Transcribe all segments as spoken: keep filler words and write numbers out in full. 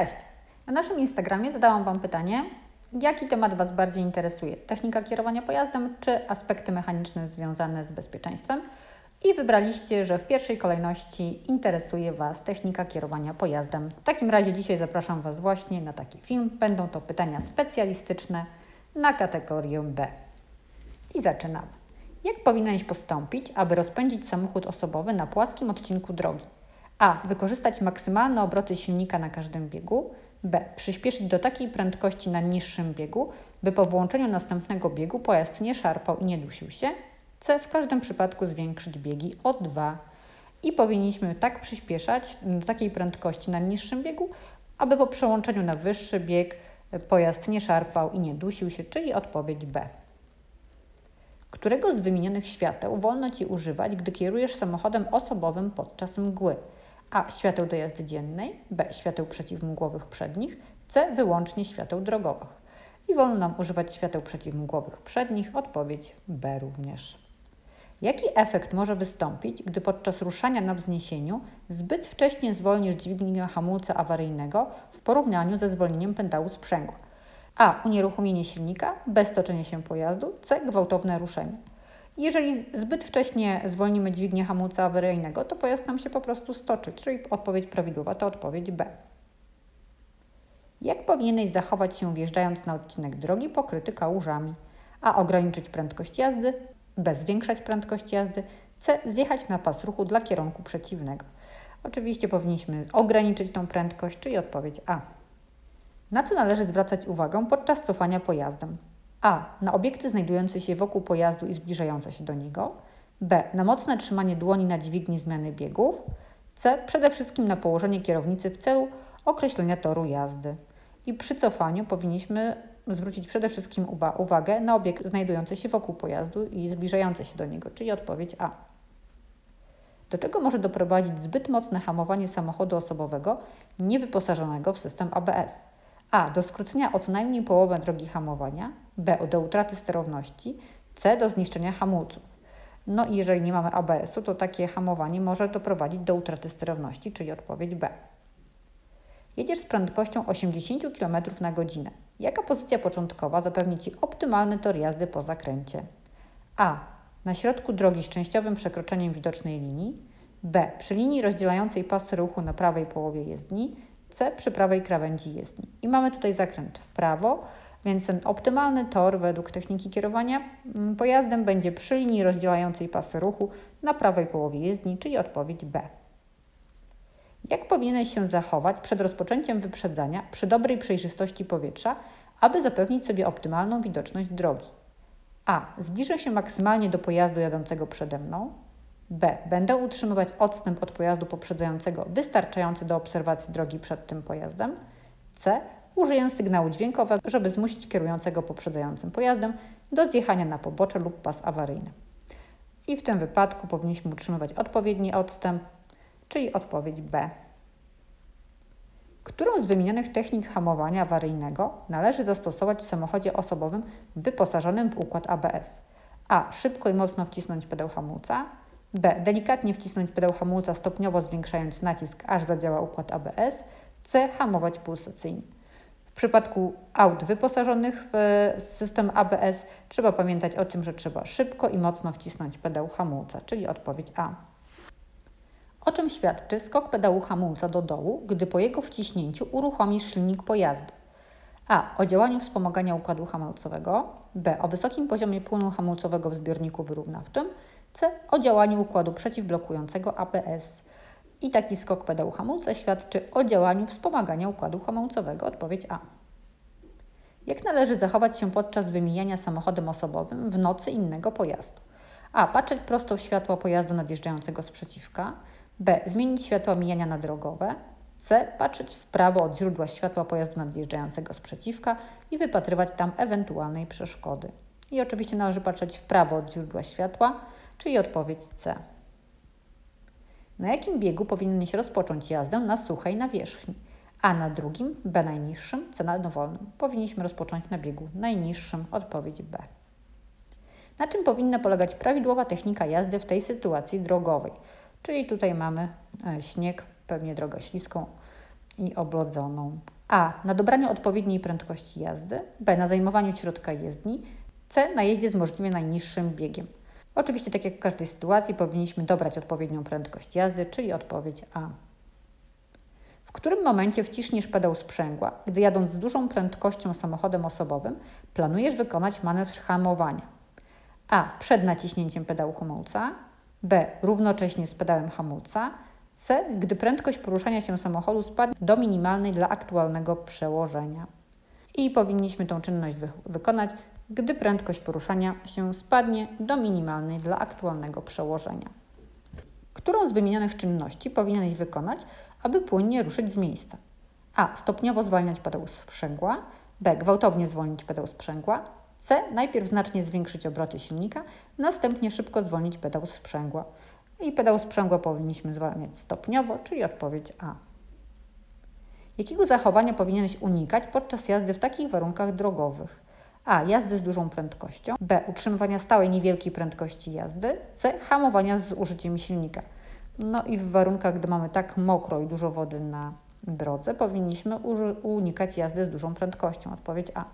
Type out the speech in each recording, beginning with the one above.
Cześć! Na naszym Instagramie zadałam Wam pytanie, jaki temat Was bardziej interesuje? Technika kierowania pojazdem czy aspekty mechaniczne związane z bezpieczeństwem? I wybraliście, że w pierwszej kolejności interesuje Was technika kierowania pojazdem. W takim razie dzisiaj zapraszam Was właśnie na taki film. Będą to pytania specjalistyczne na kategorię B. I zaczynamy. Jak powinieneś postąpić, aby rozpędzić samochód osobowy na płaskim odcinku drogi? A. Wykorzystać maksymalne obroty silnika na każdym biegu. B. Przyspieszyć do takiej prędkości na niższym biegu, by po włączeniu następnego biegu pojazd nie szarpał i nie dusił się. C. W każdym przypadku zwiększyć biegi o dwa. I powinniśmy tak przyspieszać do takiej prędkości na niższym biegu, aby po przełączeniu na wyższy bieg pojazd nie szarpał i nie dusił się, czyli odpowiedź B. Którego z wymienionych świateł wolno Ci używać, gdy kierujesz samochodem osobowym podczas mgły? A. Świateł do jazdy dziennej. B. Świateł przeciwmgłowych przednich. C. Wyłącznie świateł drogowych. I wolno nam używać świateł przeciwmgłowych przednich. Odpowiedź B również. Jaki efekt może wystąpić, gdy podczas ruszania na wzniesieniu zbyt wcześnie zwolnisz dźwignię hamulca awaryjnego w porównaniu ze zwolnieniem pedału sprzęgła? A. Unieruchomienie silnika. B. Stoczenie się pojazdu. C. Gwałtowne ruszenie. Jeżeli zbyt wcześnie zwolnimy dźwignię hamulca awaryjnego, to pojazd nam się po prostu stoczy, czyli odpowiedź prawidłowa to odpowiedź B. Jak powinieneś zachować się wjeżdżając na odcinek drogi pokryty kałużami? A. Ograniczyć prędkość jazdy. B. Zwiększać prędkość jazdy. C. Zjechać na pas ruchu dla kierunku przeciwnego. Oczywiście powinniśmy ograniczyć tą prędkość, czyli odpowiedź A. Na co należy zwracać uwagę podczas cofania pojazdem? A. Na obiekty znajdujące się wokół pojazdu i zbliżające się do niego. B. Na mocne trzymanie dłoni na dźwigni zmiany biegów. C. Przede wszystkim na położenie kierownicy w celu określenia toru jazdy. I przy cofaniu powinniśmy zwrócić przede wszystkim uwagę na obiekty znajdujące się wokół pojazdu i zbliżające się do niego, czyli odpowiedź A. Do czego może doprowadzić zbyt mocne hamowanie samochodu osobowego niewyposażonego w system A B S? A. Do skrócenia o co najmniej połowę drogi hamowania. B. Do utraty sterowności. C. Do zniszczenia hamulców. No i jeżeli nie mamy A B S-u, to takie hamowanie może doprowadzić do utraty sterowności, czyli odpowiedź B. Jedziesz z prędkością osiemdziesiąt kilometrów na godzinę. Jaka pozycja początkowa zapewni Ci optymalny tor jazdy po zakręcie? A. Na środku drogi z częściowym przekroczeniem widocznej linii. B. Przy linii rozdzielającej pasy ruchu na prawej połowie jezdni. C. Przy prawej krawędzi jezdni. I mamy tutaj zakręt w prawo, więc ten optymalny tor według techniki kierowania pojazdem będzie przy linii rozdzielającej pasy ruchu na prawej połowie jezdni, czyli odpowiedź B. Jak powinieneś się zachować przed rozpoczęciem wyprzedzania przy dobrej przejrzystości powietrza, aby zapewnić sobie optymalną widoczność drogi? A. Zbliżę się maksymalnie do pojazdu jadącego przede mną. B. Będę utrzymywać odstęp od pojazdu poprzedzającego wystarczający do obserwacji drogi przed tym pojazdem. C. Użyję sygnału dźwiękowego, żeby zmusić kierującego poprzedzającym pojazdem do zjechania na pobocze lub pas awaryjny. I w tym wypadku powinniśmy utrzymywać odpowiedni odstęp, czyli odpowiedź B. Którą z wymienionych technik hamowania awaryjnego należy zastosować w samochodzie osobowym wyposażonym w układ A B S? A. Szybko i mocno wcisnąć pedał hamulca. B. Delikatnie wcisnąć pedał hamulca, stopniowo zwiększając nacisk, aż zadziała układ A B S. C. Hamować pulsacyjnie. W przypadku aut wyposażonych w system A B S trzeba pamiętać o tym, że trzeba szybko i mocno wcisnąć pedał hamulca, czyli odpowiedź A. O czym świadczy skok pedału hamulca do dołu, gdy po jego wciśnięciu uruchomisz silnik pojazdu? A. O działaniu wspomagania układu hamulcowego. B. O wysokim poziomie płynu hamulcowego w zbiorniku wyrównawczym. C. O działaniu układu przeciwblokującego A B S. I taki skok pedału hamulca świadczy o działaniu wspomagania układu hamulcowego. Odpowiedź A. Jak należy zachować się podczas wymijania samochodem osobowym w nocy innego pojazdu? A. Patrzeć prosto w światła pojazdu nadjeżdżającego z przeciwka. B. Zmienić światła mijania na drogowe. C. Patrzeć w prawo od źródła światła pojazdu nadjeżdżającego z przeciwka i wypatrywać tam ewentualnej przeszkody. I oczywiście należy patrzeć w prawo od źródła światła, czyli odpowiedź C. Na jakim biegu powinieneś rozpocząć jazdę na suchej nawierzchni? A. Na drugim, B. Najniższym, C. Na dowolnym. Powinniśmy rozpocząć na biegu najniższym, odpowiedź B. Na czym powinna polegać prawidłowa technika jazdy w tej sytuacji drogowej? Czyli tutaj mamy śnieg, pewnie drogę śliską, i oblodzoną. A. Na dobraniu odpowiedniej prędkości jazdy. B. Na zajmowaniu środka jezdni. C. Na jeździe z możliwie najniższym biegiem. Oczywiście, tak jak w każdej sytuacji, powinniśmy dobrać odpowiednią prędkość jazdy, czyli odpowiedź A. W którym momencie wciśniesz pedał sprzęgła, gdy jadąc z dużą prędkością samochodem osobowym planujesz wykonać manewr hamowania? A. Przed naciśnięciem pedału hamulca. B. Równocześnie z pedałem hamulca. C. Gdy prędkość poruszania się samochodu spadnie do minimalnej dla aktualnego przełożenia. I powinniśmy tą czynność wy wykonać, gdy prędkość poruszania się spadnie do minimalnej dla aktualnego przełożenia. Którą z wymienionych czynności powinieneś wykonać, aby płynnie ruszyć z miejsca? A. Stopniowo zwalniać pedał sprzęgła. B. Gwałtownie zwolnić pedał sprzęgła. C. Najpierw znacznie zwiększyć obroty silnika, następnie szybko zwolnić pedał sprzęgła. I pedał sprzęgła powinniśmy zwalniać stopniowo, czyli odpowiedź A. Jakiego zachowania powinieneś unikać podczas jazdy w takich warunkach drogowych? A. Jazdy z dużą prędkością. B. Utrzymywania stałej niewielkiej prędkości jazdy. C. Hamowania z użyciem silnika. No i w warunkach, gdy mamy tak mokro i dużo wody na drodze, powinniśmy unikać jazdy z dużą prędkością. Odpowiedź A.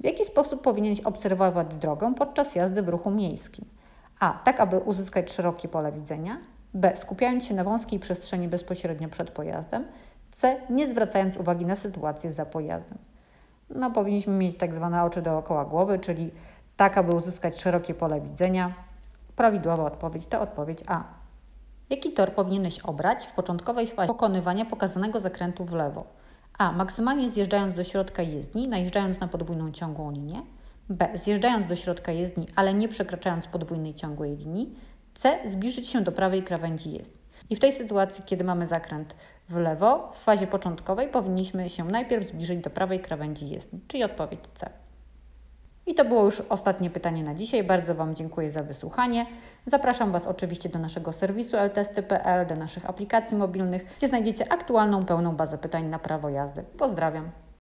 W jaki sposób powinieneś obserwować drogę podczas jazdy w ruchu miejskim? A. Tak, aby uzyskać szerokie pole widzenia. B. Skupiając się na wąskiej przestrzeni bezpośrednio przed pojazdem. C. Nie zwracając uwagi na sytuację za pojazdem. No, powinniśmy mieć tak zwane oczy dookoła głowy, czyli tak, aby uzyskać szerokie pole widzenia. Prawidłowa odpowiedź to odpowiedź A. Jaki tor powinieneś obrać w początkowej fazie pokonywania pokazanego zakrętu w lewo? A. Maksymalnie zjeżdżając do środka jezdni, najeżdżając na podwójną ciągłą linię. B. Zjeżdżając do środka jezdni, ale nie przekraczając podwójnej ciągłej linii. C. Zbliżyć się do prawej krawędzi jezdni. I w tej sytuacji, kiedy mamy zakręt w lewo, w fazie początkowej powinniśmy się najpierw zbliżyć do prawej krawędzi jezdni, czyli odpowiedź C. I to było już ostatnie pytanie na dzisiaj. Bardzo Wam dziękuję za wysłuchanie. Zapraszam Was oczywiście do naszego serwisu el testy kropka pe el, do naszych aplikacji mobilnych, gdzie znajdziecie aktualną, pełną bazę pytań na prawo jazdy. Pozdrawiam.